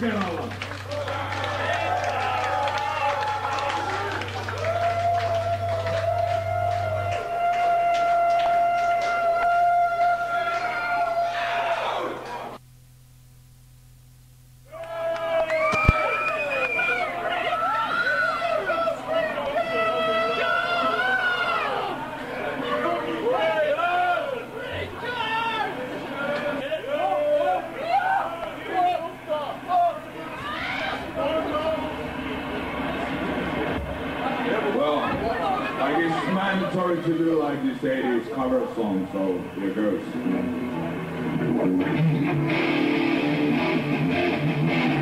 subhanallah. Mandatory to do like you say is cover songs, so here goes.